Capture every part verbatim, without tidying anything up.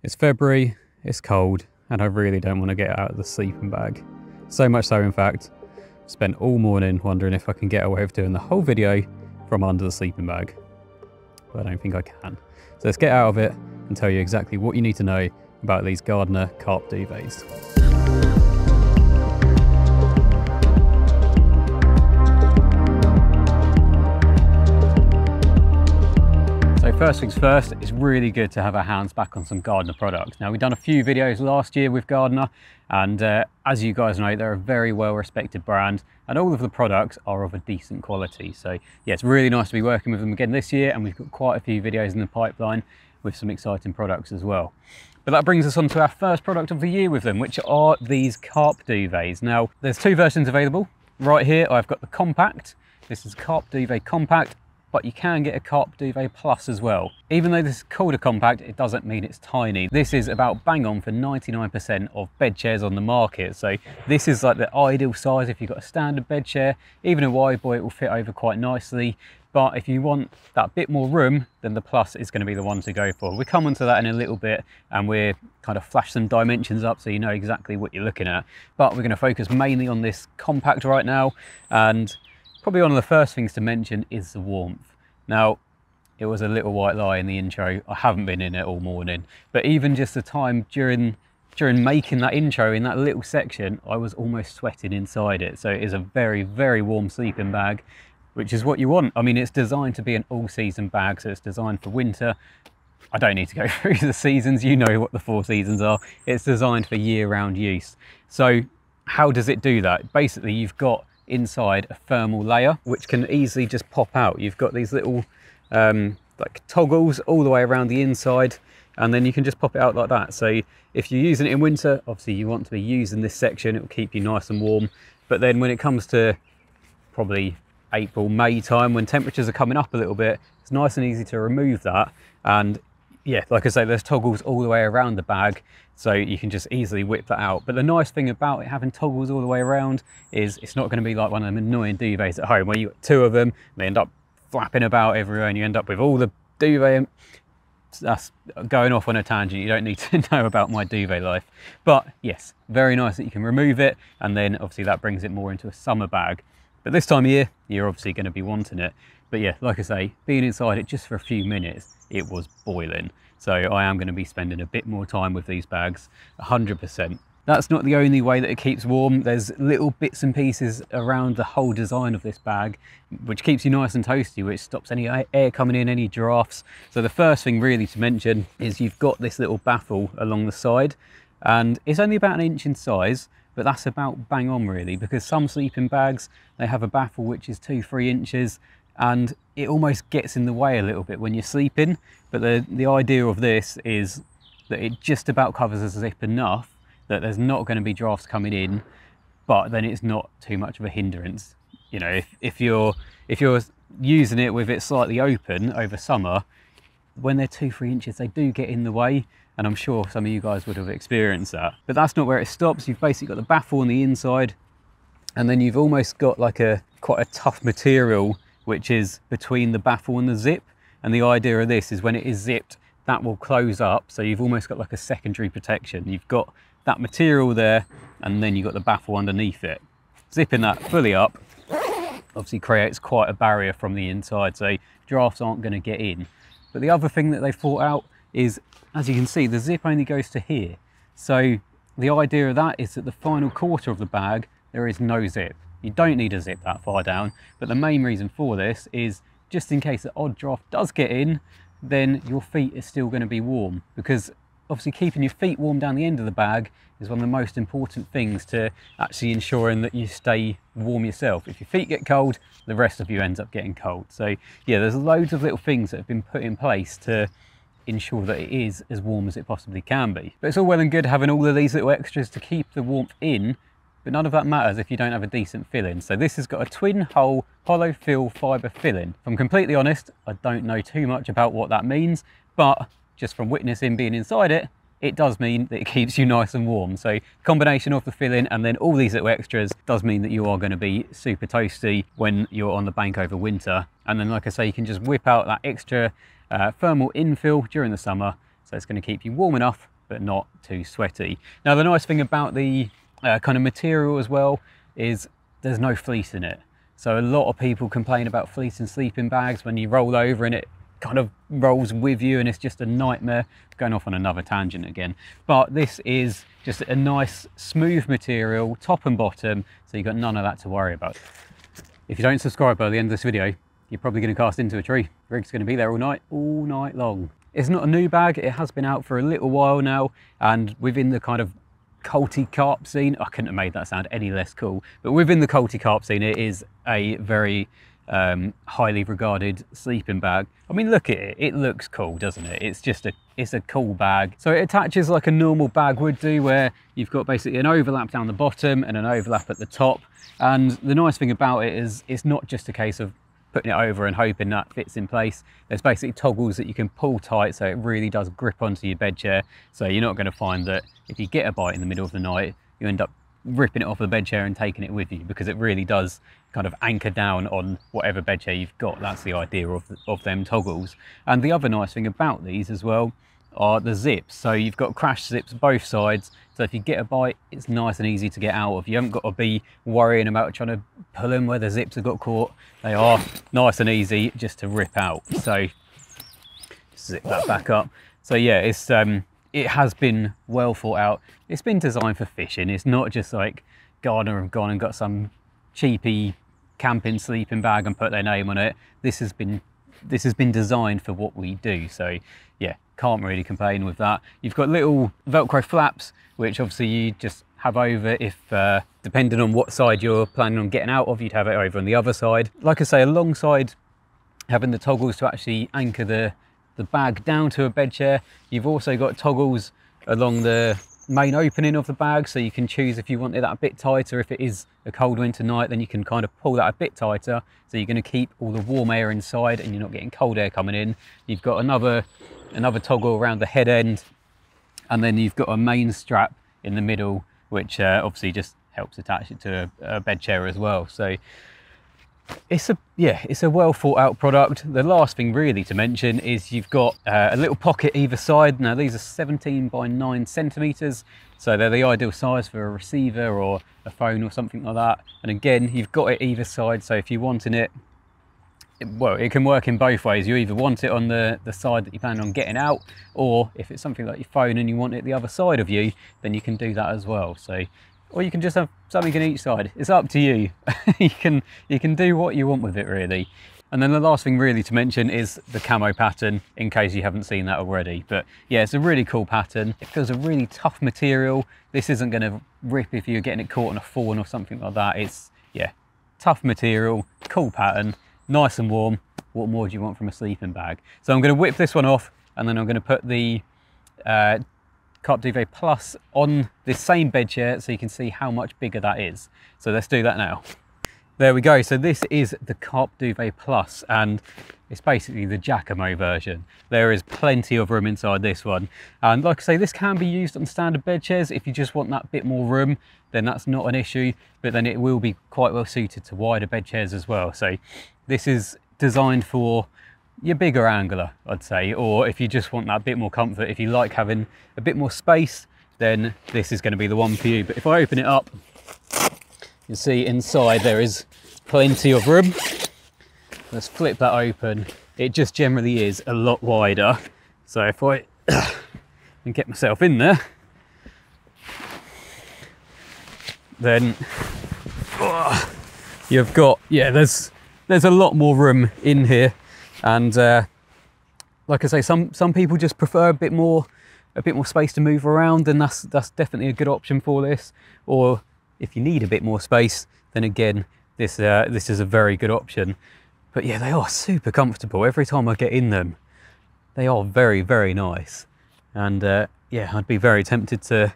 It's February, it's cold, and I really don't want to get out of the sleeping bag. So much so, in fact, I spent all morning wondering if I can get away with doing the whole video from under the sleeping bag. But I don't think I can. So let's get out of it and tell you exactly what you need to know about these Gardner carp duvets. First things first, it's really good to have our hands back on some Gardner products. Now, we've done a few videos last year with Gardner, and uh, as you guys know, they're a very well respected brand and all of the products are of a decent quality. So yeah, it's really nice to be working with them again this year, and we've got quite a few videos in the pipeline with some exciting products as well. But that brings us on to our first product of the year with them, which are these carp duvets. Now, there's two versions available. Right here, I've got the compact. This is Carp Duvet Compact, but you can get a Carp Duvet Plus as well. Even though this is called a compact, it doesn't mean it's tiny. This is about bang on for ninety-nine percent of bed chairs on the market. So this is like the ideal size if you've got a standard bed chair. Even a wide boy, it will fit over quite nicely. But if you want that bit more room, then the Plus is going to be the one to go for. We'll come onto that in a little bit, and we'll kind of flash some dimensions up so you know exactly what you're looking at. But we're going to focus mainly on this compact right now, and probably one of the first things to mention is the warmth. Now, it was a little white lie in the intro. I haven't been in it all morning, but even just the time during during making that intro in that little section, I was almost sweating inside it. So it is a very, very warm sleeping bag, which is what you want. I mean, it's designed to be an all-season bag, so it's designed for winter. I don't need to go through the seasons. You know what the four seasons are. It's designed for year-round use. So how does it do that? Basically, you've got inside a thermal layer which can easily just pop out. You've got these little um, like toggles all the way around the inside, and then you can just pop it out like that. So if you're using it in winter, obviously you want to be using this section, it will keep you nice and warm. But then when it comes to probably April, May time, when temperatures are coming up a little bit, it's nice and easy to remove that. And yeah, like I say, there's toggles all the way around the bag, so you can just easily whip that out. But the nice thing about it having toggles all the way around is it's not going to be like one of them annoying duvets at home where you've got two of them and they end up flapping about everywhere and you end up with all the duvet. That's going off on a tangent. You don't need to know about my duvet life. But yes, very nice that you can remove it, and then obviously that brings it more into a summer bag. But this time of year, you're obviously going to be wanting it. But yeah, like I say, being inside it just for a few minutes, it was boiling. So I am going to be spending a bit more time with these bags, one hundred percent. That's not the only way that it keeps warm. There's little bits and pieces around the whole design of this bag, which keeps you nice and toasty, which stops any air coming in, any drafts. So the first thing really to mention is you've got this little baffle along the side, and it's only about an inch in size, but that's about bang on really, because some sleeping bags, they have a baffle which is two, three inches, and it almost gets in the way a little bit when you're sleeping. But the, the idea of this is that it just about covers the zip enough that there's not going to be drafts coming in, but then it's not too much of a hindrance. You know, if, if you're if you're using it with it slightly open over summer, when they're two, three inches, they do get in the way. And I'm sure some of you guys would have experienced that. But that's not where it stops. You've basically got the baffle on the inside, and then you've almost got like a quite a tough material which is between the baffle and the zip. And the idea of this is when it is zipped, that will close up. So you've almost got like a secondary protection. You've got that material there, and then you've got the baffle underneath it. Zipping that fully up obviously creates quite a barrier from the inside, so drafts aren't going to get in. But the other thing that they thought out is, as you can see, the zip only goes to here. So the idea of that is that the final quarter of the bag, there is no zip. You don't need a zip that far down, but the main reason for this is just in case the odd draft does get in, then your feet are still going to be warm, because obviously keeping your feet warm down the end of the bag is one of the most important things to actually ensuring that you stay warm yourself. If your feet get cold, the rest of you ends up getting cold. So yeah, there's loads of little things that have been put in place to ensure that it is as warm as it possibly can be. But it's all well and good having all of these little extras to keep the warmth in, but none of that matters if you don't have a decent fill-in. So this has got a twin hole Hollofil fibre fill-in. If I'm completely honest, I don't know too much about what that means, but just from witnessing being inside it, it does mean that it keeps you nice and warm. So combination of the fill-in and then all these little extras does mean that you are going to be super toasty when you're on the bank over winter. And then, like I say, you can just whip out that extra uh, thermal infill during the summer, So it's going to keep you warm enough, but not too sweaty. Now, the nice thing about the uh, kind of material as well is there's no fleece in it. So a lot of people complain about fleece in sleeping bags when you roll over and it kind of rolls with you and it's just a nightmare. Going off on another tangent again, but this is just a nice smooth material top and bottom, so you've got none of that to worry about. If you don't subscribe by the end of this video, you're probably going to cast into a tree. The rig's going to be there all night all night long. It's not a new bag, it has been out for a little while now, and within the kind of culty carp scene, I couldn't have made that sound any less cool, but within the culty carp scene, it is a very Um, highly regarded sleeping bag. I mean, look at it, it looks cool, doesn't it? It's just a, it's a cool bag. So it attaches like a normal bag would do, where you've got basically an overlap down the bottom and an overlap at the top. And the nice thing about it is it's not just a case of putting it over and hoping that fits in place. There's basically toggles that you can pull tight, so it really does grip onto your bed chair. So you're not going to find that if you get a bite in the middle of the night, you end up ripping it off the bed chair and taking it with you, because it really does kind of anchor down on whatever bed chair you've got. That's the idea of, of them toggles. And the other nice thing about these as well are the zips. So you've got crash zips both sides, so if you get a bite, it's nice and easy to get out of. You haven't got to be worrying about trying to pull them where the zips have got caught. They are nice and easy just to rip out. So zip that back up. So yeah, it's um it has been well thought out. It's been designed for fishing. It's not just like Gardner have gone and got some cheapy camping sleeping bag and put their name on it. This has been this has been designed for what we do. So yeah, can't really complain with that. You've got little Velcro flaps, which obviously you just have over if, uh, depending on what side you're planning on getting out of, you'd have it over on the other side. Like I say, alongside having the toggles to actually anchor the the bag down to a bed chair, you've also got toggles along the main opening of the bag, so you can choose if you want it that a bit tighter. If it is a cold winter night, then you can kind of pull that a bit tighter, so you're going to keep all the warm air inside and you're not getting cold air coming in. You've got another another toggle around the head end, and then you've got a main strap in the middle, which uh, obviously just helps attach it to a, a bed chair as well. So it's a yeah it's a well thought out product. The last thing really to mention is you've got uh, a little pocket either side. Now these are seventeen by nine centimeters, so they're the ideal size for a receiver or a phone or something like that. And again, you've got it either side, so if you're wanting it, it well it can work in both ways. You either want it on the the side that you plan on getting out, or if it's something like your phone and you want it the other side of you, then you can do that as well. So or you can just have something on each side. It's up to you. you can you can do what you want with it, really. And then the last thing really to mention is the camo pattern, in case you haven't seen that already. But yeah, it's a really cool pattern. It feels a really tough material. This isn't going to rip if you're getting it caught on a thorn or something like that. It's, yeah, tough material, cool pattern, nice and warm. What more do you want from a sleeping bag? So I'm going to whip this one off, and then I'm going to put the uh, Carp Duvet Plus on this same bed chair, so you can see how much bigger that is. So let's do that now. There we go. So this is the Carp Duvet Plus, and it's basically the Giacomo version. There is plenty of room inside this one, and like I say, this can be used on standard bed chairs. If you just want that bit more room, then that's not an issue, but then it will be quite well suited to wider bed chairs as well. So this is designed for your bigger angler, I'd say, or if you just want that bit more comfort, if you like having a bit more space, then this is going to be the one for you. But if I open it up, you see inside there is plenty of room. Let's flip that open. It just generally is a lot wider. So if I can get myself in there, then oh, you've got, yeah, there's there's a lot more room in here. And uh, like I say, some some people just prefer a bit more a bit more space to move around, and that's that's definitely a good option for this. Or if you need a bit more space, then again, this uh, this is a very good option. But yeah, they are super comfortable. Every time I get in them, they are very very nice. And uh, yeah, I'd be very tempted to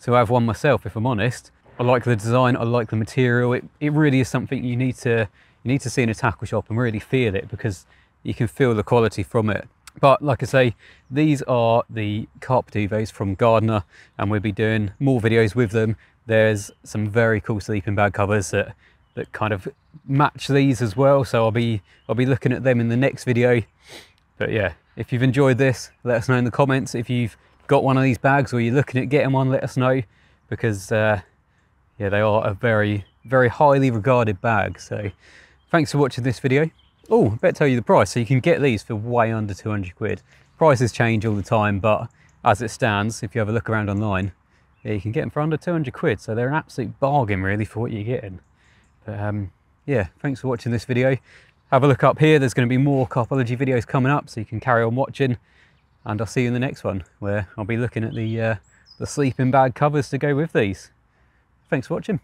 to have one myself, if I'm honest. I like the design. I like the material. It it really is something you need to you need to see in a tackle shop and really feel it, because you can feel the quality from it. But like I say, these are the Carp Duvets from Gardner, and we'll be doing more videos with them. There's some very cool sleeping bag covers that that kind of match these as well, so I'll be I'll be looking at them in the next video. But yeah, If you've enjoyed this, let us know in the comments. If you've got one of these bags or you're looking at getting one, let us know, because uh, yeah, they are a very, very highly regarded bag. So thanks for watching this video. Oh, I better tell you the price. So you can get these for way under two hundred quid. Prices change all the time, but as it stands, if you have a look around online, yeah, you can get them for under two hundred quid. So they're an absolute bargain really for what you're getting. But um, yeah, thanks for watching this video. Have a look up here. There's going to be more Carpology videos coming up, so you can carry on watching. And I'll see you in the next one, where I'll be looking at the, uh, the sleeping bag covers to go with these. Thanks for watching.